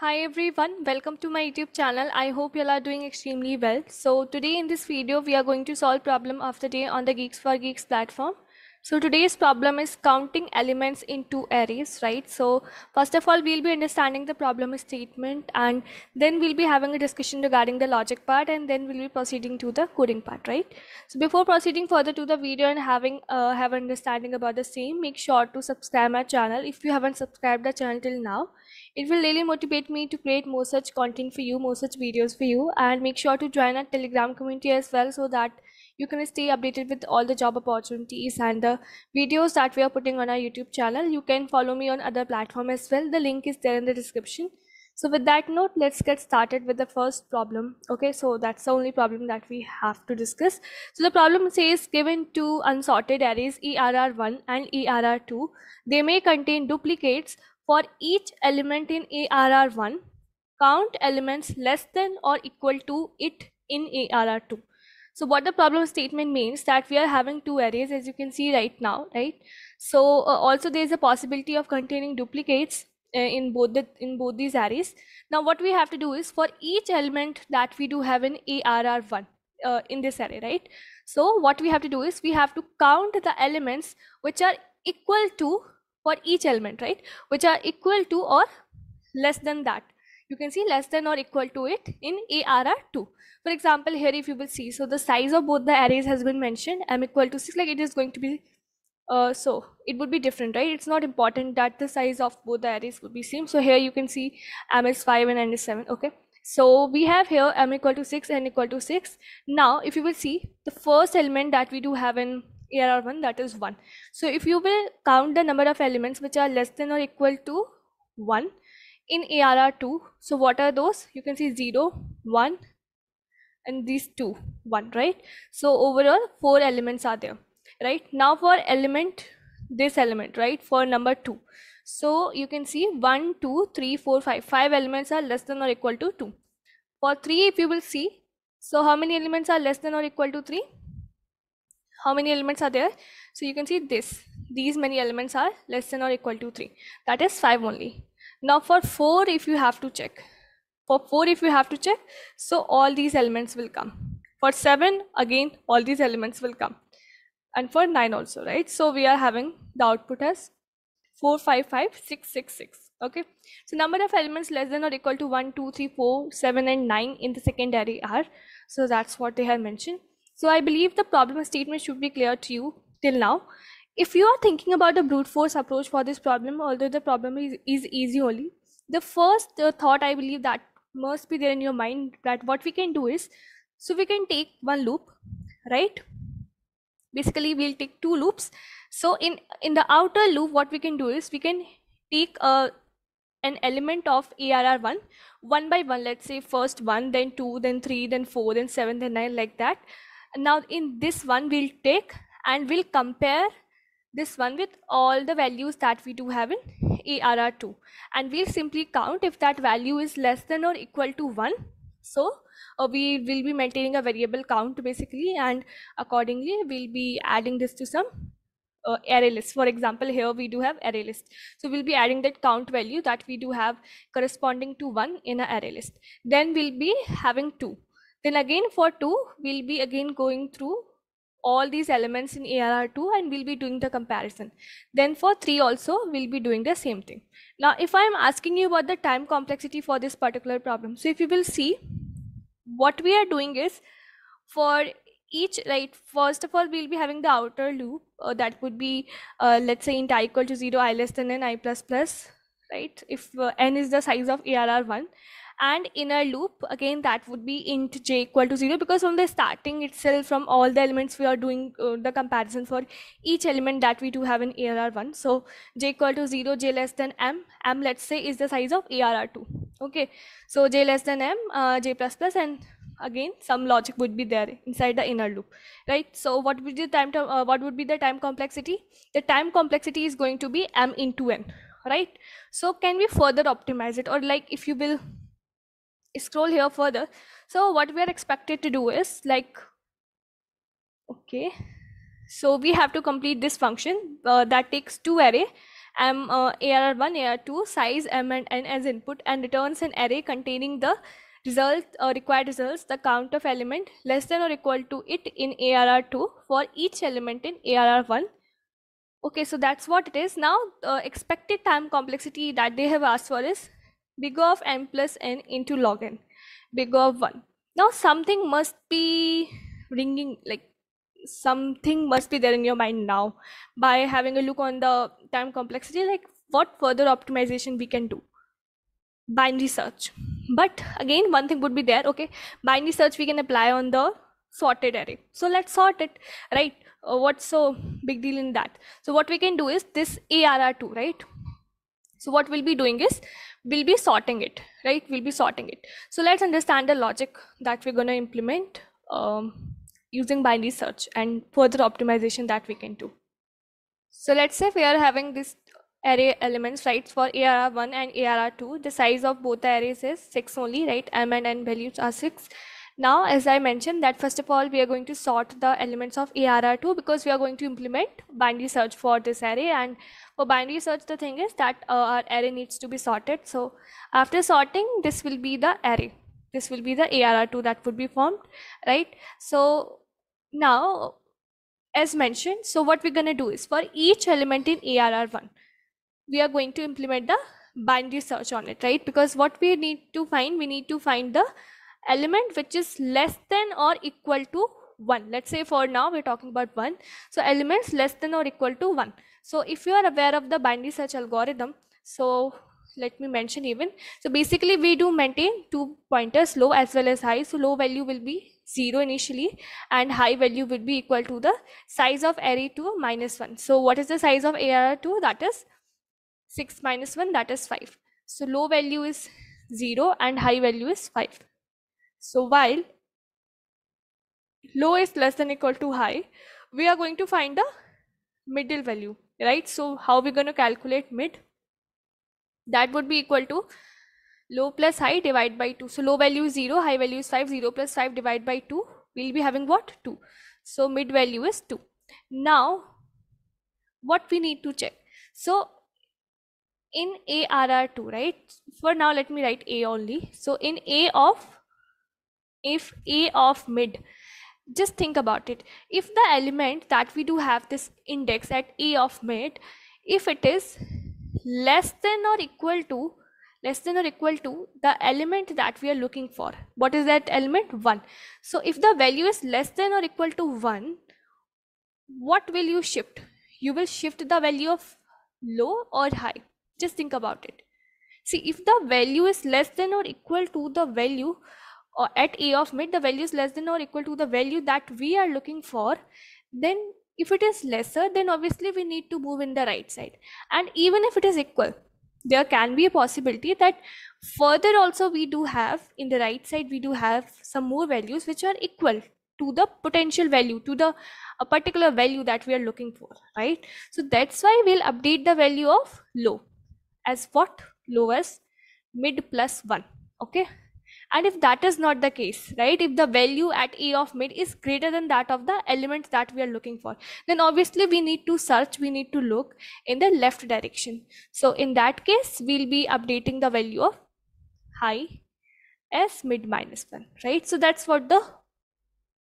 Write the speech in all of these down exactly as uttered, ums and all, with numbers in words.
Hi everyone, welcome to my YouTube channel. I hope you all are doing extremely well. So today in this video we are going to solve problem of the day on the Geeks for Geeks platform. So today's problem is counting elements in two arrays, right? So first of all we'll be understanding the problem statement, and then we'll be having a discussion regarding the logic part, and then we'll be proceeding to the coding part, right? So before proceeding further to the video and having uh, have an understanding about the same, make sure to subscribe my channel if you haven't subscribed the channel till now. It will really motivate me to create more such content for you, more such videos for you, and make sure to join our Telegram community as well so that you can stay updated with all the job opportunities and the videos that we are putting on our YouTube channel. You can follow me on other platform as well. The link is there in the description. So with that note, let's get started with the first problem. Okay, so that's the only problem that we have to discuss. So the problem says given two unsorted arrays E R R one and E R R two, they may contain duplicates. For each element in E R R one, count elements less than or equal to it in E R R two. So what the problem statement means that we are having two arrays, as you can see right now, right? So uh, also there is a possibility of containing duplicates uh, in both the in both these arrays. Now what we have to do is for each element that we do have in E R R one uh, in this array, right? So what we have to do is we have to count the elements which are equal to for each element, right, which are equal to or less than that. You can see less than or equal to it in E R R two. For example, here if you will see, so the size of both the arrays has been mentioned, m equal to six, like it is going to be uh, so it would be different, right? It's not important that the size of both the arrays would be same. So here you can see m is five and n is seven. Okay, so we have here m equal to six, n equal to six. Now if you will see, the first element that we do have in E R R one, that is one. So if you will count the number of elements which are less than or equal to one in E R R two, so what are those? You can see zero, one, and these two, one, right? So overall four elements are there, right? Now for element, this element, right, for number two, so you can see one, two, three, four, five, five elements are less than or equal to two. For three, if you will see, so how many elements are less than or equal to three? How many elements are there? So you can see this, these many elements are less than or equal to three, that is five only. Now for four, if you have to check, for four if you have to check, so all these elements will come. For seven, again all these elements will come, and for nine also, right? So we are having the output as four, five, five, six, six, six. Okay, so number of elements less than or equal to one, two, three, four, seven and nine in the second array are, so that's what they have mentioned. So I believe the problem statement should be clear to you till now. If you are thinking about a brute force approach for this problem, although the problem is, is easy only, the first uh, thought I believe that must be there in your mind, that what we can do is, so we can take one loop, right? Basically we'll take two loops. So in, in the outer loop, what we can do is we can take a an element of E R R one one by one, let's say first one, then two, then three, then four, then seven, then nine, like that. Now in this one we'll take and we'll compare this one with all the values that we do have in E R R two, and we'll simply count. If that value is less than or equal to one, so uh, we will be maintaining a variable count basically, and accordingly we'll be adding this to some Uh, array list. For example, here we do have array list, so we'll be adding that count value that we do have corresponding to one in an array list. Then we'll be having two, then again for two we'll be again going through all these elements in E R R two and we'll be doing the comparison. Then for three also we'll be doing the same thing. Now if I am asking you about the time complexity for this particular problem, so if you will see, what we are doing is for each, right, first of all we'll be having the outer loop uh, that would be uh, let's say int I equal to zero, I less than n, I plus plus, right, if uh, n is the size of E R R one, and inner loop again that would be int j equal to zero, because from the starting itself, from all the elements we are doing uh, the comparison for each element that we do have in E R R one. So j equal to zero, j less than m, m let's say is the size of E R R two. Okay, so j less than m, uh, j plus plus, and again some logic would be there inside the inner loop, right? So what would be the time to, uh, what would be the time complexity? The time complexity is going to be m into n, right? So can we further optimize it? Or like if you will scroll here further, so what we are expected to do is like, okay, so we have to complete this function uh, that takes two array m, uh, A R one, A R two, size m and n as input, and returns an array containing the result or uh, required results, the count of element less than or equal to it in A R R two for each element in A R R one. Okay, so that's what it is. Now uh, expected time complexity that they have asked for is big of m plus n into log n, big of one. Now something must be ringing, like something must be there in your mind now by having a look on the time complexity, like what further optimization we can do. Binary search. But again, one thing would be there. Okay, binary search we can apply on the sorted array. So let's sort it, right? Uh, what's so big deal in that? So what we can do is this A R R two, right? So what we'll be doing is we'll be sorting it, right? We'll be sorting it. So let's understand the logic that we're going to implement um, using binary search and further optimization that we can do. So let's say we are having this array elements, right, for A R R one and A R R two. The size of both the arrays is six only, right? M and N values are six. Now, as I mentioned, that first of all, we are going to sort the elements of A R R two because we are going to implement binary search for this array. And for binary search, the thing is that uh, our array needs to be sorted. So after sorting, this will be the array. This will be the A R R two that would be formed, right? So now, as mentioned, so what we're going to do is for each element in A R R one, we are going to implement the binary search on it, right? Because what we need to find, we need to find the element which is less than or equal to one. Let's say for now we're talking about one. So elements less than or equal to one. So if you are aware of the binary search algorithm, so let me mention even. So basically we do maintain two pointers, low as well as high. So low value will be zero initially and high value will be equal to the size of array two minus one. So what is the size of A R R two? That is six minus one, that is five. So low value is zero and high value is five. So while low is less than or equal to high, we are going to find the middle value, right? So how we're going to calculate mid? That would be equal to low plus high divided by two. So low value is zero, high value is five, zero plus five divided by two. We'll be having what? two. So mid value is two. Now, what we need to check? So in A R R two, right? For now, let me write A only. So in A of if A of mid, just think about it. If the element that we do have this index at A of mid, if it is less than or equal to, less than or equal to the element that we are looking for. What is that element? one. So if the value is less than or equal to one, what will you shift? You will shift the value of low or high. Just think about it. See, if the value is less than or equal to the value, or at A of mid, the value is less than or equal to the value that we are looking for, then if it is lesser, then obviously we need to move in the right side. And even if it is equal, there can be a possibility that further also we do have in the right side, we do have some more values which are equal to the potential value, to the a particular value that we are looking for, right? So that's why we'll update the value of low as what? Low as mid plus one, okay? And if that is not the case, right, if the value at A of mid is greater than that of the element that we are looking for, then obviously we need to search, we need to look in the left direction. So in that case, we'll be updating the value of high as mid minus one, right? So that's what the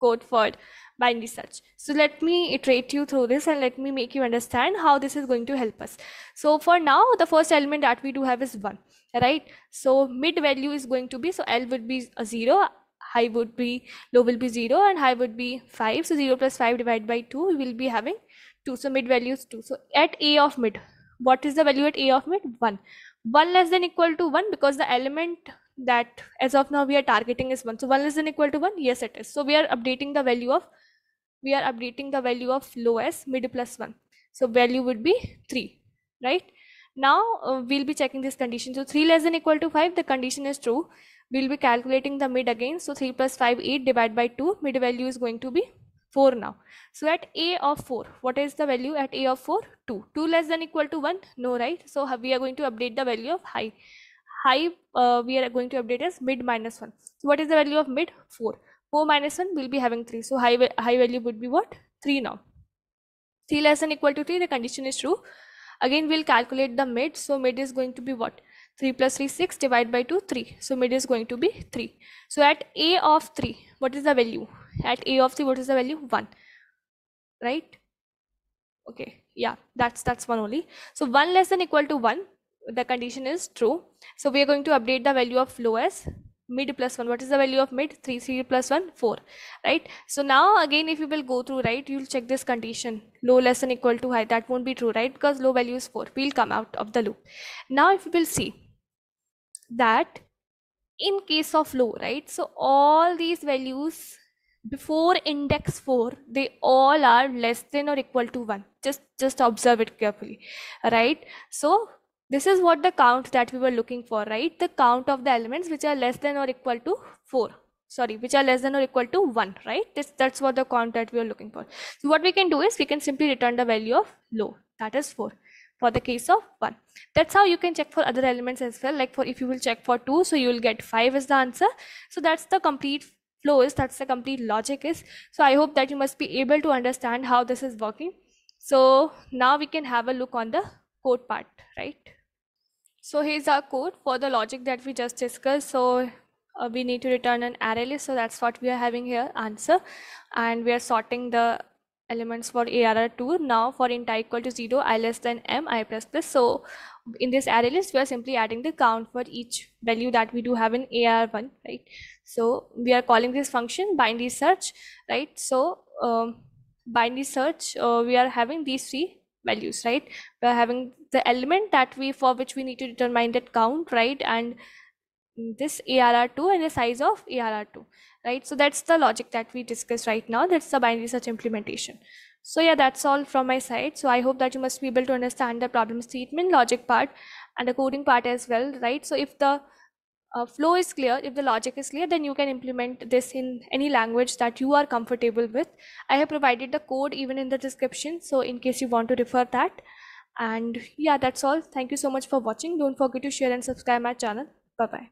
code for binary search. So let me iterate you through this and let me make you understand how this is going to help us. So for now, the first element that we do have is one, right? So mid value is going to be, so L would be a zero, high would be, low will be zero and high would be five. So zero plus five divided by two, we will be having two. So mid value is two. So at A of mid, what is the value at A of mid? one. one less than equal to one, because the element that as of now we are targeting is one. So one less than equal to one, yes it is. So we are updating the value of, we are updating the value of low as mid plus one. So value would be three, right? Now uh, we'll be checking this condition. So three less than equal to five, the condition is true. We'll be calculating the mid again. So three plus five, eight divided by two, mid value is going to be four now. So at A of four, what is the value at A of four? two. two less than equal to one, no, right? So we are going to update the value of high. High uh, we are going to update as mid minus one. So what is the value of mid? four. four minus one will be having three. So high, high value would be what? three now. three less than equal to three, the condition is true. Again, we'll calculate the mid. So mid is going to be what? three plus three, six, divided by two, three. So mid is going to be three. So at A of three, what is the value? At A of three, what is the value? one, right? Okay, yeah, that's that's one only. So one less than equal to one, the condition is true. So we are going to update the value of low as mid plus one. What is the value of mid? three, three plus one, four, right? So now again, if you will go through, right, you'll check this condition, low less than equal to high. That won't be true, right? Because low value is four. We'll come out of the loop. Now if you will see that in case of low, right, so all these values before index four, they all are less than or equal to one. Just just observe it carefully, right? So this is what the count that we were looking for, right? The count of the elements which are less than or equal to four, sorry, which are less than or equal to one, right? This, that's what the count that we are looking for. So what we can do is we can simply return the value of low, that is four, for the case of one. That's how you can check for other elements as well. Like for, if you will check for two, so you will get five is the answer. So that's the complete flow is, that's the complete logic is. So I hope that you must be able to understand how this is working. So now we can have a look on the code part, right? So here's our code for the logic that we just discussed. So uh, we need to return an array list. So that's what we are having here, answer. And we are sorting the elements for arr two. Now for int I equal to zero, I less than m, I plus plus. So in this array list, we are simply adding the count for each value that we do have in arr one, right? So we are calling this function binary search, right? So um, binary search, uh, we are having these three values, right? We are having the element that we, for which we need to determine that count, right? And this arr two and the size of arr two, right? So that's the logic that we discussed right now. That's the binary search implementation. So yeah, that's all from my side. So I hope that you must be able to understand the problem statement, logic part, and the coding part as well, right? So if the uh, flow is clear, if the logic is clear, then you can implement this in any language that you are comfortable with. I have provided the code even in the description, so in case you want to refer that. And yeah, that's all. Thank you so much for watching. Don't forget to share and subscribe my channel. Bye bye.